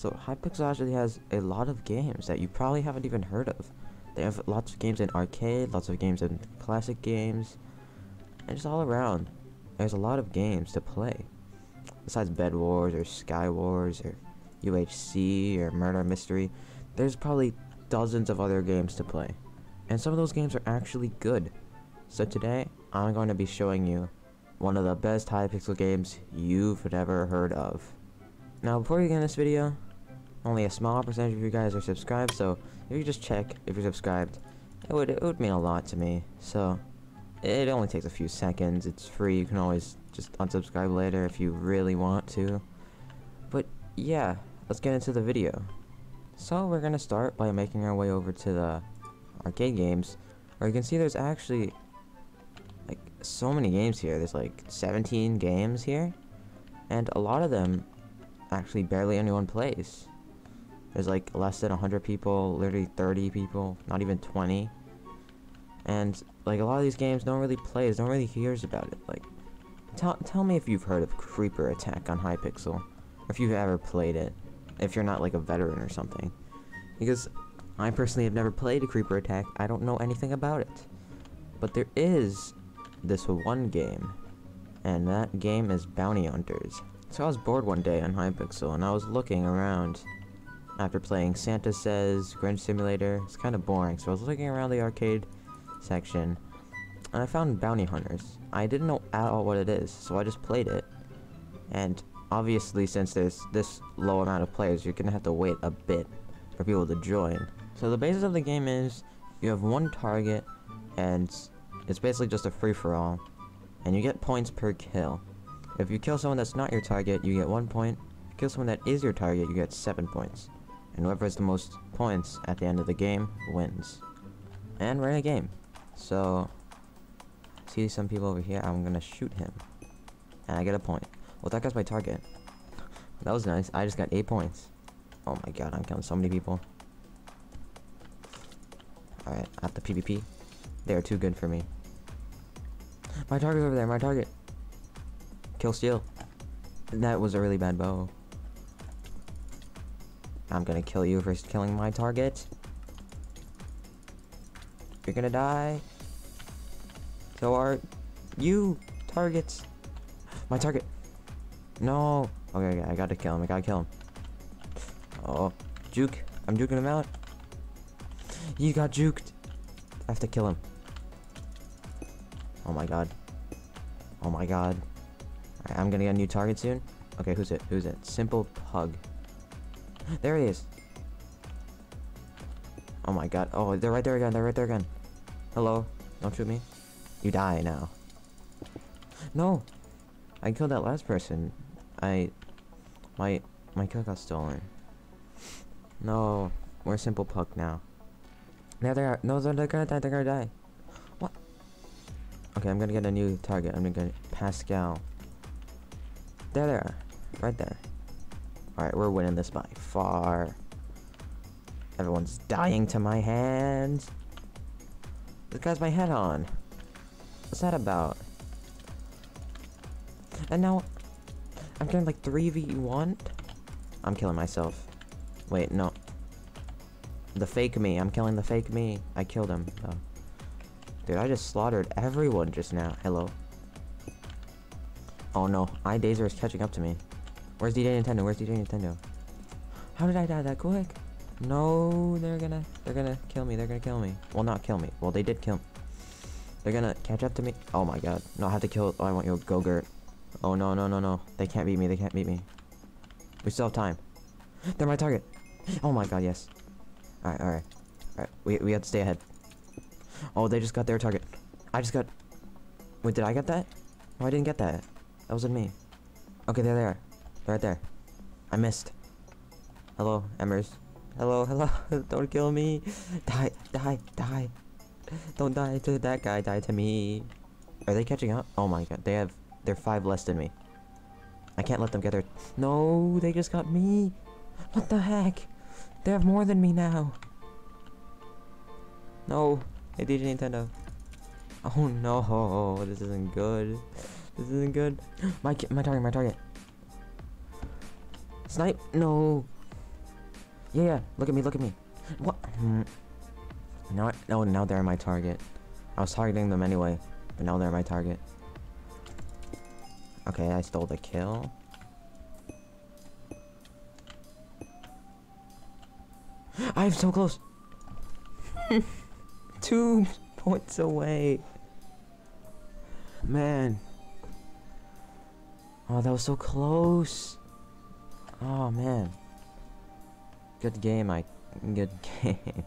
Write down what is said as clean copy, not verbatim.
So Hypixel actually has a lot of games that you probably haven't even heard of. They have lots of games in arcade, lots of games in classic games, and just all around. There's a lot of games to play. Besides Bed Wars or Sky Wars or UHC or Murder Mystery, there's probably dozens of other games to play. And some of those games are actually good. So today, I'm going to be showing you one of the best Hypixel games you've never heard of. Now before we begin this video, only a small percentage of you guys are subscribed, so if you just check if you're subscribed, it would mean a lot to me. So it only takes a few seconds, it's free, you can always just unsubscribe later if you really want to. But yeah, let's get into the video. So we're gonna start by making our way over to the arcade games, where you can see there's actually like so many games here. There's like 17 games here, and a lot of them actually barely anyone plays. There's like less than 100 people, literally 30 people, not even 20. And like a lot of these games don't really plays, don't really hears about it. Like tell me if you've heard of Creeper Attack on Hypixel, or if you've ever played it, if you're not like a veteran or something, because I personally have never played a Creeper Attack. I don't know anything about it. But there is this one game, and that game is Bounty Hunters. So I was bored one day on Hypixel, and I was looking around after playing Santa Says, Grinch Simulator. It's kind of boring, so I was looking around the arcade section, and I found Bounty Hunters. I didn't know at all what it is, so I just played it. And obviously, since there's this low amount of players, you're gonna have to wait a bit for people to join. So the basis of the game is you have one target, and it's basically just a free-for-all, and you get points per kill. If you kill someone that's not your target, you get 1 point. If you kill someone that is your target, you get 7 points. And whoever has the most points at the end of the game wins. And we're in a game. So, see some people over here, I'm gonna shoot him. And I get a point. Well, that guy's my target. That was nice, I just got 8 points. Oh my god, I'm killing so many people. Alright, I have to PvP. They are too good for me. My target's over there, my target. Kill steal. That was a really bad bow. I'm gonna kill you for killing my target. You're gonna die. So are you targets. My target. No. Okay, I gotta kill him. I gotta kill him. Oh, juke. I'm juking him out. You got juked. I have to kill him. Oh my god. Oh my god. I'm gonna get a new target soon. Okay, who's it? Who's it? Simple Pug. There he is. Oh my god. Oh, they're right there again. They're right there again. Hello. Don't shoot me. You die now. No. I killed that last person. My kill got stolen. No. We're Simple Pug now. Now they are. No, they're gonna die. They're gonna die. What? Okay, I'm gonna get a new target. I'm gonna get Pascal. There they are, right there. Alright, we're winning this by far. Everyone's dying to my hands. This guy's my head on. What's that about? And now, I'm getting like 3v1? I'm killing myself. Wait, no. The fake me, I'm killing the fake me. I killed him, though. Dude, I just slaughtered everyone just now. Hello. Oh no, iDaser is catching up to me. Where's DJ Nintendo? Where's DJ Nintendo? How did I die that quick? No, they're gonna kill me. They're gonna kill me. Well, not kill me. Well, they did kill me. They're gonna catch up to me. Oh my god. No, I have to kill. Oh, I want your Go-Gurt. Oh no, no, no, no. They can't beat me. They can't beat me. We still have time. They're my target. Oh my god, yes. Alright, alright. Alright, we have to stay ahead. Oh, they just got their target. I just got... Wait, did I get that? No, I didn't get that. That wasn't me. Okay, there they are. They're right there. I missed. Hello, Emmers. Hello, hello. Don't kill me. Die, die, die. Don't die to that guy. Die to me. Are they catching up? Oh my god. They're 5 less than me. I can't let them get their... No, they just got me. What the heck? They have more than me now. No. Hey, DJ Nintendo. Oh no. This isn't good. This isn't good. My target. Snipe. No. Yeah, look at me, look at me. What? Now they're my target. I was targeting them anyway, but now they're my target. Okay, I stole the kill. I'm so close. 2 points away. Man. Oh, that was so close. Oh, man. Good game, good game.